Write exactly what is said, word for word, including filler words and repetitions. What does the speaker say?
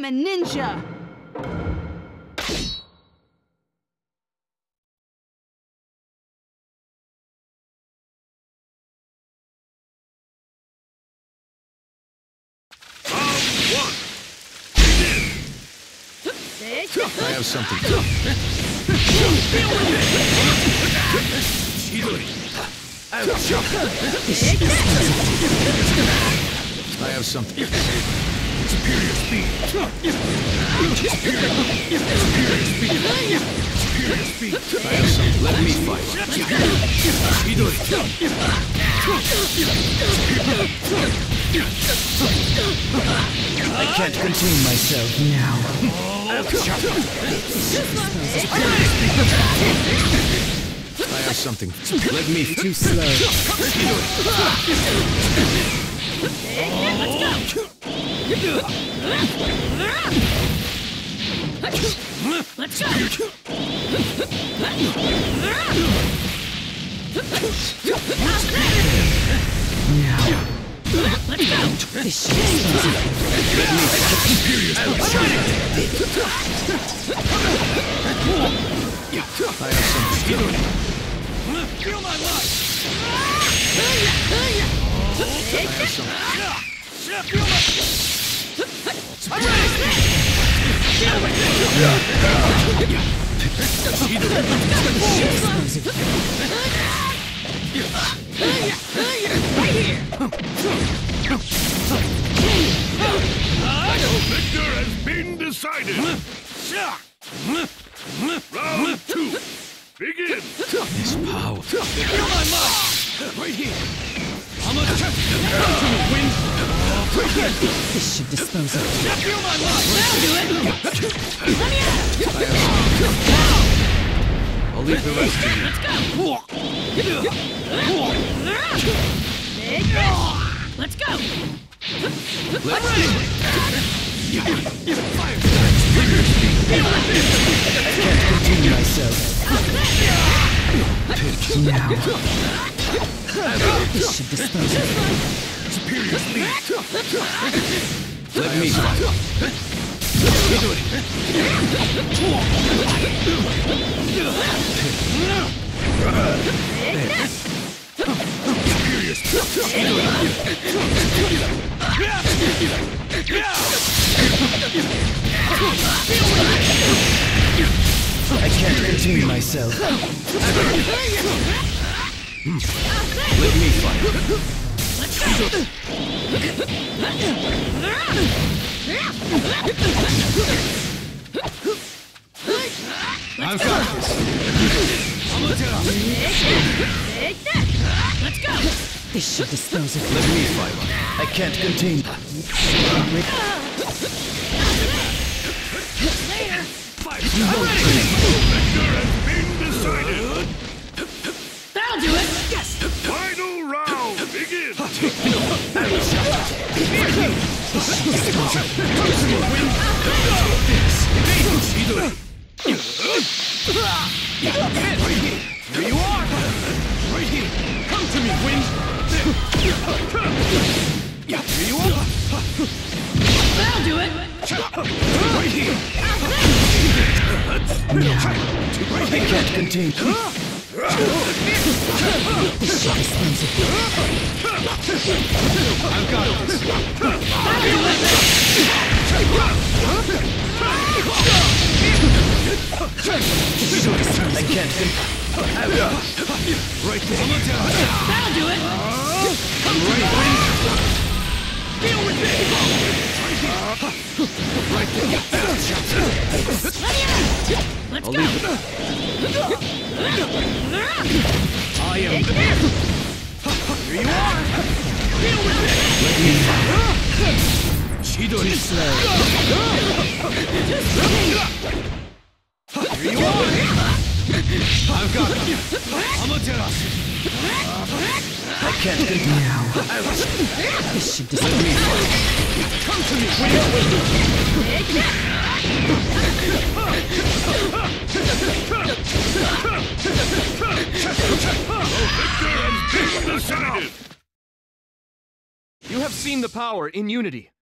I'm a ninja! I have something. I have something. Superior speed. Superior speed. Superior speed. I have something. Let me fight. I can't contain myself now. I have something. Let me too slow. Let's go. Now. Let me out! This shit's easy! Let me out! Imperious! I have something to do. Kill my life! I have something. I'm ready! Get away! Right here! The victor has been decided! Round two! Begin! This power! You're my mind! Right here! I'm a champion! Win! Right here! This should dispose of it! You're my mind! That'll do it! Let me out! I'll leave the rest to you. Let's go! Let's go! Let's do it! I can't continue myself. Now. This should dispose of me. Superior speed. Let me fight. I can't continue myself. Let me fight. I've got this. Let's go. This should dispose of it. Let me fight. I can't contain. Later. You won't finish. Victor has been decided. That'll do it. Yes. Final round. Begin. I can't contain you. This shot is expensive. I've got this. This shot is expensive. I can't think. Right there. That'll do it. I'm right. Deal with me. Right there. Let's go. I am the man. Here you are. Deal with it. Let me fight. She does it slow. Here you are. I've got it. Amaterasu. I can't think now. This should just let me fight. Come to me. You have seen the power in unity.